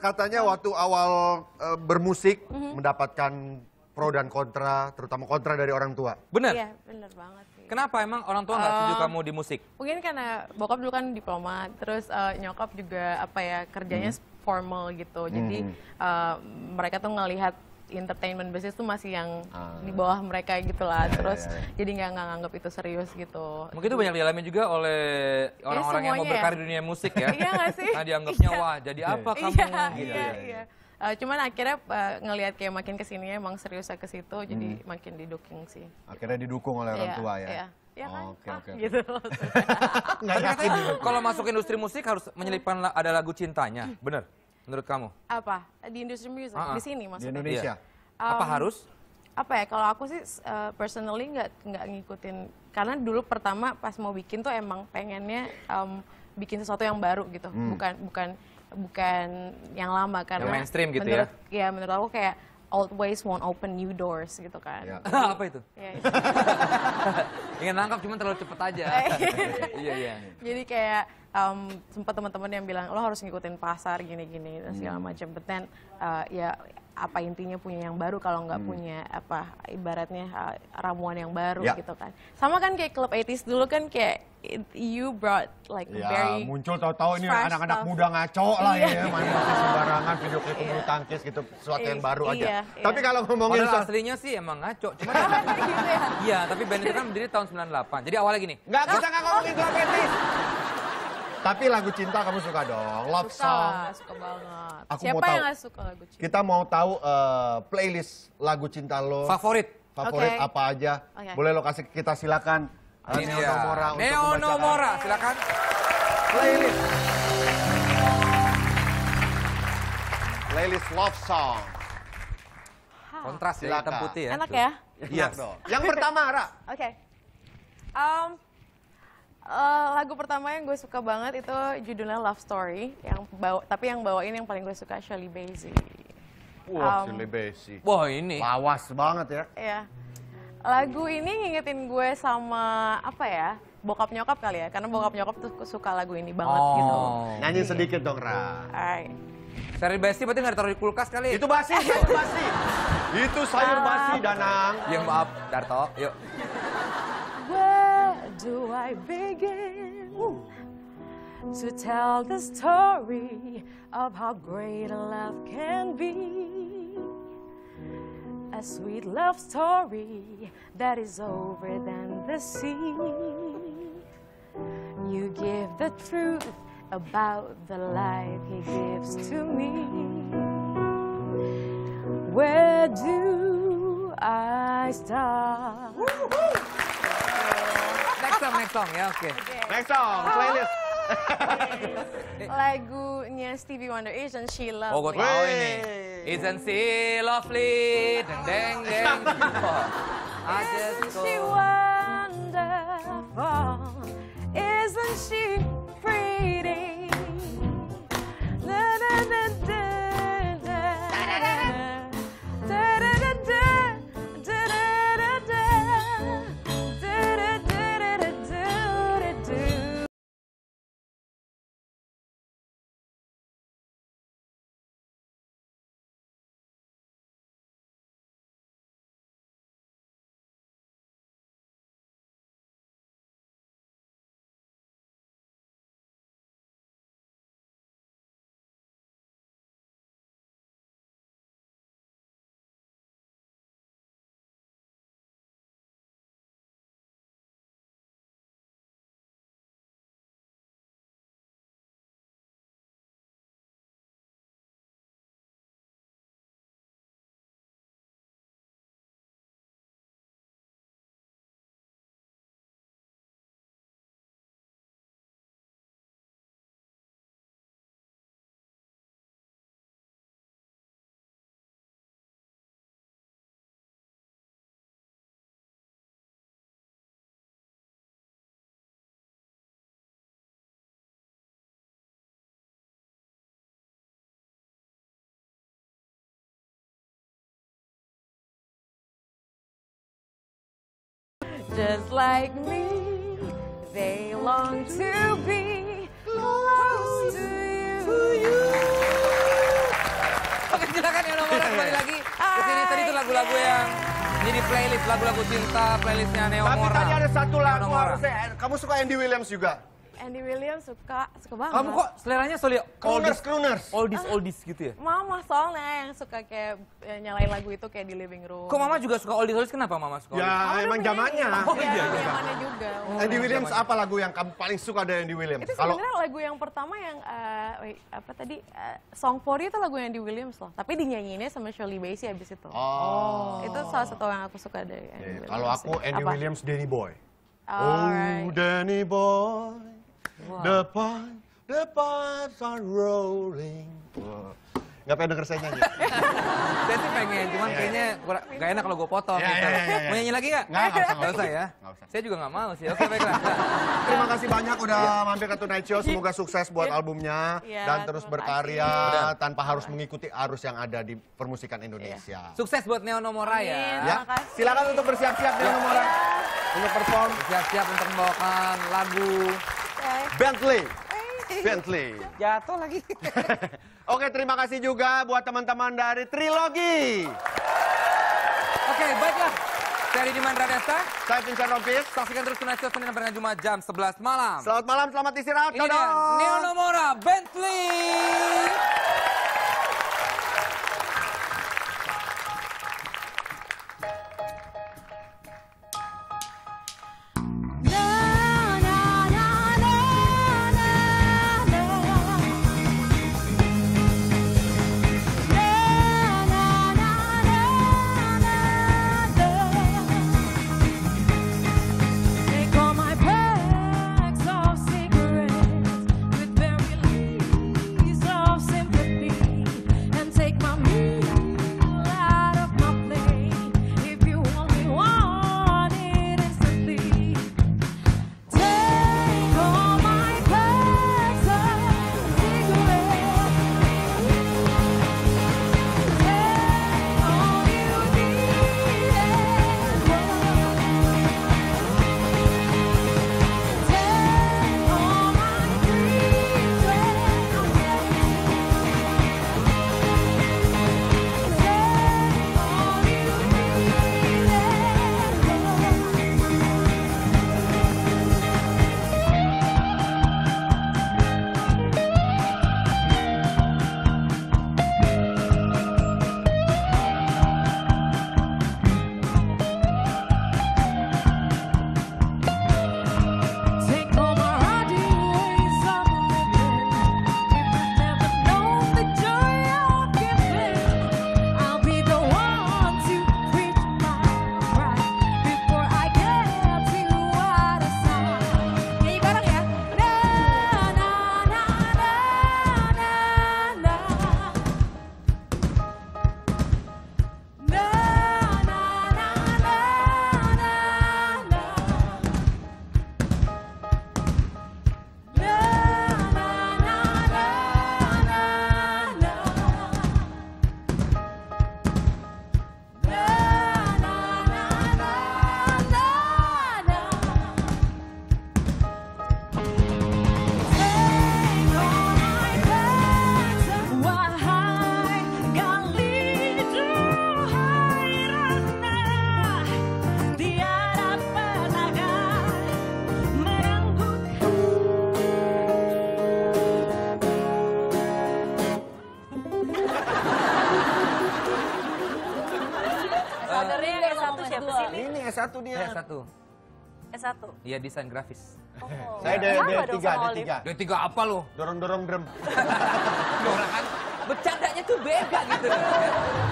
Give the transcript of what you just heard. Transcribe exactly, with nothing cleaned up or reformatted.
katanya waktu awal uh, bermusik mm-hmm. mendapatkan pro dan kontra, terutama kontra dari orang tua. Bener? Iya, bener banget sih. Kenapa emang orang tua nggak uh, setuju kamu di musik? Mungkin karena bokap dulu kan diplomat, terus uh, nyokap juga apa ya kerjanya hmm. formal gitu. Jadi hmm. uh, mereka tuh ngelihat entertainment business tuh masih yang ah. di bawah mereka gitulah, terus ya, ya, ya. jadi nggak nggak nganggap itu serius gitu. Mungkin itu banyak dialami juga oleh orang-orang ya, yang mau berkarir di dunia musik ya. Iya nggak sih? Nah dianggapnya iya. wah jadi apa iya, kamu? Iya, gitu. iya, iya. Uh, cuman akhirnya uh, ngelihat kayak makin kesini emang seriusnya ke situ, hmm. jadi makin didukung sih. Akhirnya didukung oleh orang yeah, tua ya. Yeah. Ya kan? Oke, oke. Gitu loh. Kalau masuk industri musik harus menyelipkan ada lagu cintanya, bener? Menurut kamu? Apa? Di industri musik? Uh -huh. Di sini maksudnya? Di Indonesia? Um, apa harus? Apa ya, kalau aku sih uh, personally nggak nggak ngikutin. Karena dulu pertama pas mau bikin tuh emang pengennya um, bikin sesuatu yang baru gitu. Hmm. Bukan bukan bukan yang lama. Karena yang mainstream gitu menurut, ya? Ya menurut aku kayak old ways won't open new doors gitu kan. Ya. Jadi, apa itu? Ya, itu. Ingin nangkap cuman terlalu cepet aja. Iya, iya. Jadi kayak... Um, sempat teman-teman yang bilang lo harus ngikutin pasar gini-gini dan segala macam, but then uh, ya apa intinya punya yang baru kalau nggak hmm. punya apa ibaratnya uh, ramuan yang baru ya. Gitu kan. Sama kan kayak klub eighties dulu kan kayak it, you brought like ya, very muncul tahu-tahu ini anak-anak muda ngaco lah ya, ya main musik sembarangan, video klip bulu yeah. tangkis gitu, sesuatu yeah. yang baru yeah. aja. Yeah. Tapi kalau ngomongin soal aslinya sih emang ngaco, cuma ya, iya tapi band itu kan berdiri tahun sembilan puluh delapan. Jadi awalnya gini. Nggak kita nggak ngomongin klub eighties. Tapi lagu cinta kamu suka dong, love suka, song. Suka banget. Aku Siapa mau yang tahu, suka lagu cinta? Kita mau tahu uh, playlist lagu cinta lo. Favorit? Favorit okay. apa aja. Okay. Boleh lo kasih kita silakan. Uh, Neonomora untuk pembacaan. Neonomora, silakan. Playlist. Playlist love song. Kontras ya, hitam putih ya. Enak ya? Iya yes. dong. Yang pertama, Ra. Oke. Okay. Um, Uh, lagu pertama yang gue suka banget itu judulnya Love Story, yang bawa, tapi yang bawain yang paling gue suka Shirley Bassey. Wah, wow, um, Shirley Bassey. Wah, ini. Lawas banget ya. Iya. Lagu ini ngingetin gue sama apa ya? Bokap nyokap kali ya, karena bokap nyokap tuh suka lagu ini banget oh. gitu. Nyanyi sedikit dong, Ra. Alright. Shirley Bassey berarti nggak ditaruh di kulkas kali? Itu basi, sayur basi. Itu sayur um, basi, Danang. Ya maaf, Darto. Yuk. Do I begin Ooh. to tell the story of how great a love can be? A sweet love story that is over than the sea. You give the truth about the life he gives to me. Where do I start? Next song ya, oke. Okay. Okay. Next song, playlist. Okay. Lagunya Stevie Wonder, Isn't She Lovely? Oh, gue tahu ini. Isn't she lovely? Deng deng. I just go. Isn't she wonderful? Isn't she pretty? Da da da da da da da da da da da. Just like me, they long to be close to you. kembali lagi kesini. Tadi itu lagu-lagu yang jadi playlist, lagu-lagu cinta, playlistnya Neonomora. Tapi tadi ada satu lagu harusnya, kamu suka Andy Williams juga? Andy Williams suka, suka banget. Kamu kok seleranya soalnya crooners, crooners. Oldies, oldies gitu ya? Mama soalnya yang suka kayak ya, nyalain lagu itu kayak di living room. Kok Mama juga suka oldies, oldies? Kenapa Mama suka oldies? Ya oh, emang zamannya. Oh iya, iya. Zamannya juga. Oh, Andy Williams jamannya. Apa lagu yang kamu paling suka dari Andy Williams? Itu sebenarnya Halo. Lagu yang pertama yang, uh, wait, apa tadi, uh, Song for You itu lagu Andy Williams loh. Tapi dinyanyiinnya sama Shirley Bassey abis itu. Oh. Itu salah satu yang aku suka dari Andy yeah, Williams. Kalau aku Andy apa? Williams, Danny Boy. Right. Oh, Danny Boy, wow. the pipes, the pipes are rolling. Wow. Gak pengen denger saya nyanyi. Saya sih pengen, cuman yeah. kayaknya gak enak kalau gue potong. Yeah, gitu. yeah, yeah, yeah. Mau nyanyi lagi gak? Nggak, nggak usah, nggak usah ya. Nggak usah. Saya juga gak mau sih, oke baiklah. Terima kasih banyak udah yeah. mampir ke Tonight Show. Semoga sukses buat albumnya. Yeah, dan terus berkarya yeah. tanpa harus mengikuti arus yang ada di permusikan Indonesia. Yeah. Sukses buat Neonomora ya. ya. Silakan untuk bersiap-siap Neonomora. Yeah. Untuk perform, siap-siap untuk membawakan lagu okay. Bentley. Bentley. Jatuh lagi. Oke, terima kasih juga buat teman-teman dari Trilogi. Oke, baiklah. Ferry Dimandra Kesta. Saya Vincent Rompis. Saksikan terus Tonight Show Senin sampai dengan Jumat jam sebelas malam. Selamat malam, selamat istirahat. Ini dia Neonomora Bentley. Ini S satu dia. S satu. S satu. Iya, desain grafis. Oh. Saya ya. D tiga, D tiga. D tiga apa lo? Dorong-dorong drum. Dorong kan. Bercandanya tuh beda gitu.